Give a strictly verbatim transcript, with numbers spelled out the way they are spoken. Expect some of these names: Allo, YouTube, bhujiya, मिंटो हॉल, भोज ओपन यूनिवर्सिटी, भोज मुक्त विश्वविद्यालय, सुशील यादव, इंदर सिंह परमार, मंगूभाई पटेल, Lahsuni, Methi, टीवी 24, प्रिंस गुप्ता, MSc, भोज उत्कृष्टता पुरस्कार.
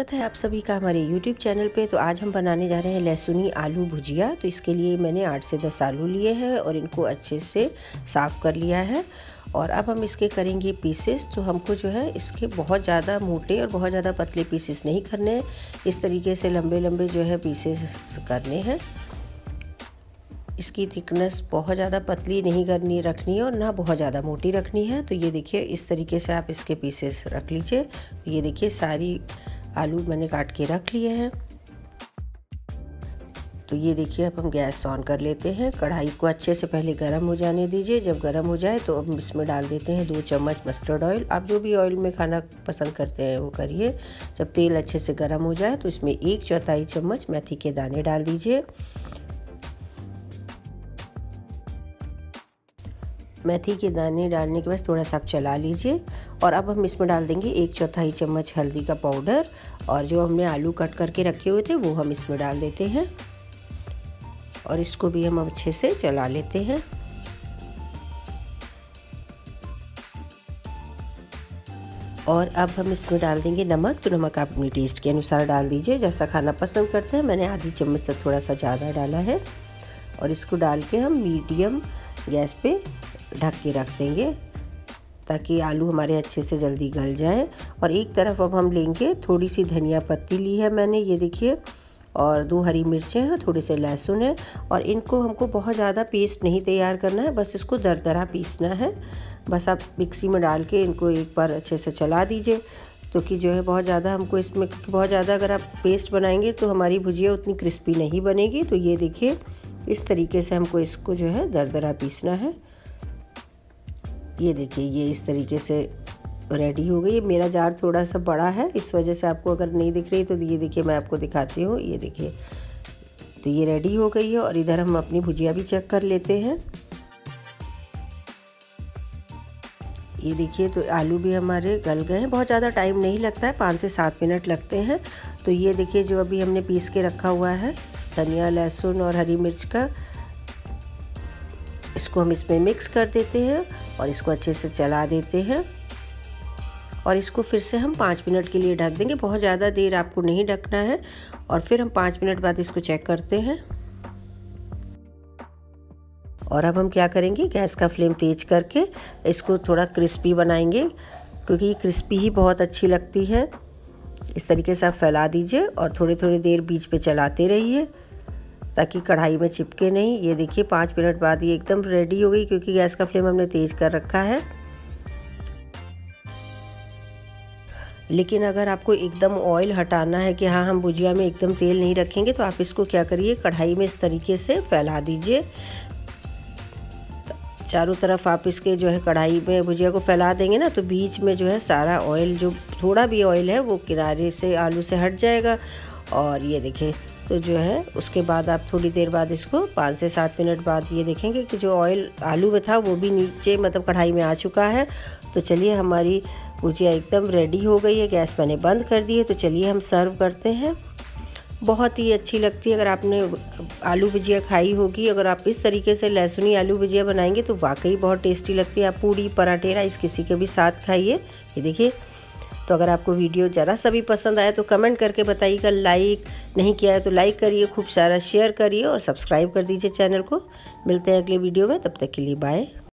स्वागत है आप सभी का हमारे YouTube चैनल पे। तो आज हम बनाने जा रहे हैं लहसुनी आलू भुजिया। तो इसके लिए मैंने आठ से दस आलू लिए हैं और इनको अच्छे से साफ़ कर लिया है और अब हम इसके करेंगे पीसेस। तो हमको जो है इसके बहुत ज़्यादा मोटे और बहुत ज़्यादा पतले पीसेस नहीं करने, इस तरीके से लंबे लंबे जो है पीसेस करने हैं। इसकी थिकनेस बहुत ज़्यादा पतली नहीं करनी रखनी है और ना बहुत ज़्यादा मोटी रखनी है। तो ये देखिए इस तरीके से आप इसके पीसेस रख लीजिए। तो ये देखिए सारी आलू मैंने काट के रख लिए हैं। तो ये देखिए अब हम गैस ऑन कर लेते हैं। कढ़ाई को अच्छे से पहले गर्म हो जाने दीजिए। जब गर्म हो जाए तो हम इसमें डाल देते हैं दो चम्मच मस्टर्ड ऑयल। आप जो भी ऑयल में खाना पसंद करते हैं वो करिए। जब तेल अच्छे से गर्म हो जाए तो इसमें एक चौथाई चम्मच मेथी के दाने डाल दीजिए। मेथी के दाने डालने के बाद थोड़ा सा आप चला लीजिए। और अब हम इसमें डाल देंगे एक चौथाई चम्मच हल्दी का पाउडर और जो हमने आलू कट करके रखे हुए थे वो हम इसमें डाल देते हैं और इसको भी हम अच्छे से चला लेते हैं। और अब हम इसमें डाल देंगे नमक। तो नमक आप अपने टेस्ट के अनुसार डाल दीजिए, जैसा खाना पसंद करते हैं। मैंने आधी चम्मच से थोड़ा सा ज़्यादा डाला है और इसको डाल के हम मीडियम गैस पे ढक के रख देंगे ताकि आलू हमारे अच्छे से जल्दी गल जाएं। और एक तरफ अब हम लेंगे थोड़ी सी धनिया पत्ती ली है मैंने, ये देखिए, और दो हरी मिर्चें हैं, थोड़े से लहसुन है। और इनको हमको बहुत ज़्यादा पेस्ट नहीं तैयार करना है, बस इसको दरदरा पीसना है। बस आप मिक्सी में डाल के इनको एक बार अच्छे से चला दीजिए, तो कि जो है बहुत ज़्यादा हमको इसमें बहुत ज़्यादा अगर आप पेस्ट बनाएंगे तो हमारी भुजिया उतनी क्रिस्पी नहीं बनेगी। तो ये देखिए इस तरीके से हमको इसको जो है दरदरा पीसना है। ये देखिए ये इस तरीके से रेडी हो गई। मेरा जार थोड़ा सा बड़ा है, इस वजह से आपको अगर नहीं दिख रही तो ये देखिए मैं आपको दिखाती हूँ। ये देखिए तो ये रेडी हो गई है। और इधर हम अपनी भुजिया भी चेक कर लेते हैं। ये देखिए तो आलू भी हमारे गल गए हैं। बहुत ज़्यादा टाइम नहीं लगता है, पाँच से सात मिनट लगते हैं। तो ये देखिए जो अभी हमने पीस के रखा हुआ है धनिया लहसुन और हरी मिर्च का, इसको हम इसमें मिक्स कर देते हैं और इसको अच्छे से चला देते हैं और इसको फिर से हम पाँच मिनट के लिए ढक देंगे। बहुत ज़्यादा देर आपको नहीं ढकना है। और फिर हम पाँच मिनट बाद इसको चेक करते हैं। और अब हम क्या करेंगे, गैस का फ्लेम तेज करके इसको थोड़ा क्रिस्पी बनाएंगे, क्योंकि क्रिस्पी ही बहुत अच्छी लगती है। इस तरीके से आप फैला दीजिए और थोड़ी थोड़ी देर बीच पे चलाते रहिए ताकि कढ़ाई में चिपके नहीं। ये देखिए पाँच मिनट बाद ये एकदम रेडी हो गई, क्योंकि गैस का फ्लेम हमने तेज़ कर रखा है। लेकिन अगर आपको एकदम ऑयल हटाना है कि हाँ हम भुजिया में एकदम तेल नहीं रखेंगे, तो आप इसको क्या करिए, कढ़ाई में इस तरीके से फैला दीजिए। चारों तरफ आप इसके जो है कढ़ाई में भुजिया को फैला देंगे ना, तो बीच में जो है सारा ऑयल, जो थोड़ा भी ऑयल है, वो किनारे से आलू से हट जाएगा। और ये देखिए तो जो है उसके बाद आप थोड़ी देर बाद इसको पाँच से सात मिनट बाद ये देखेंगे कि जो ऑयल आलू में था वो भी नीचे मतलब कढ़ाई में आ चुका है। तो चलिए हमारी भुजिया एकदम रेडी हो गई है। गैस मैंने बंद कर दी है। तो चलिए हम सर्व करते हैं। बहुत ही अच्छी लगती है। अगर आपने आलू भुजिया खाई होगी, अगर आप इस तरीके से लहसुनी आलू भुजिया बनाएंगे तो वाकई बहुत टेस्टी लगती है। आप पूड़ी पराठे राइस किसी के भी साथ खाइए। ये देखिए तो अगर आपको वीडियो ज़रा सा भी पसंद आया तो कमेंट करके बताइएगा। लाइक नहीं किया है तो लाइक करिए, खूब सारा शेयर करिए और सब्सक्राइब कर दीजिए चैनल को। मिलते हैं अगले वीडियो में, तब तक के लिए बाय।